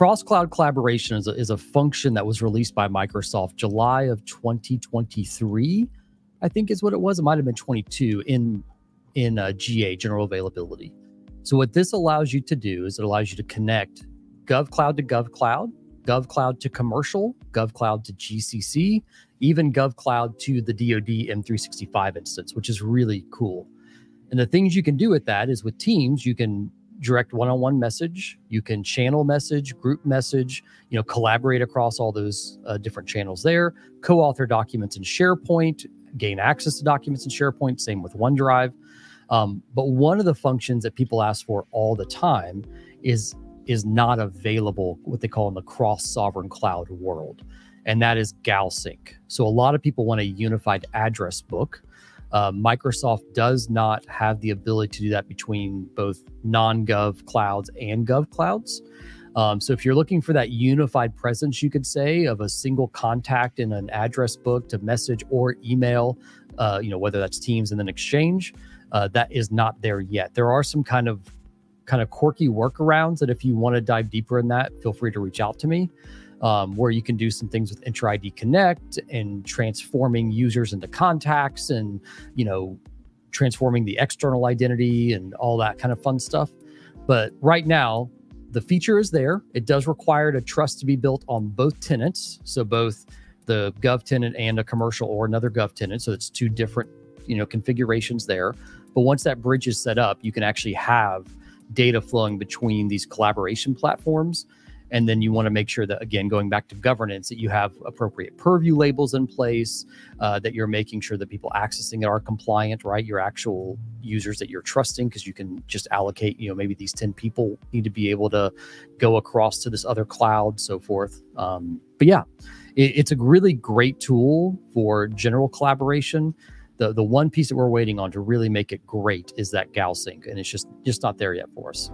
Cross-Cloud Collaboration is a function that was released by Microsoft July of 2023, I think is what it was. It might have been 22 in GA, general availability. So what this allows you to do is it allows you to connect GovCloud to GovCloud, GovCloud to commercial, GovCloud to GCC, even GovCloud to the DoD M365 instance, which is really cool. And the things you can do with that is with Teams, you can direct one-on-one message, you can channel message, group message, you know, collaborate across all those different channels there, co-author documents in SharePoint, gain access to documents in SharePoint, same with OneDrive. But one of the functions that people ask for all the time is not available, what they call in the cross-sovereign cloud world, and that is GalSync. So a lot of people want a unified address book. Microsoft does not have the ability to do that between both non-gov clouds and gov clouds. So if you're looking for that unified presence, you could say, of a single contact in an address book to message or email, you know, whether that's Teams and then Exchange, that is not there yet. There are some kind of quirky workarounds that if you want to dive deeper in that, feel free to reach out to me, where you can do some things with Entra ID Connect and transforming users into contacts and, you know, transforming the external identity and all that kind of fun stuff. But right now, the feature is there. It does require a trust to be built on both tenants. So both the gov tenant and a commercial or another gov tenant. So it's two different, you know, configurations there. But once that bridge is set up, you can actually have data flowing between these collaboration platforms. And then you want to make sure that, again, going back to governance, that you have appropriate purview labels in place, that you're making sure that people accessing it are compliant, right? Your actual users that you're trusting, because you can just allocate, you know, maybe these 10 people need to be able to go across to this other cloud, so forth. But yeah, it's a really great tool for general collaboration. The one piece that we're waiting on to really make it great is that GalSync, and it's just not there yet for us.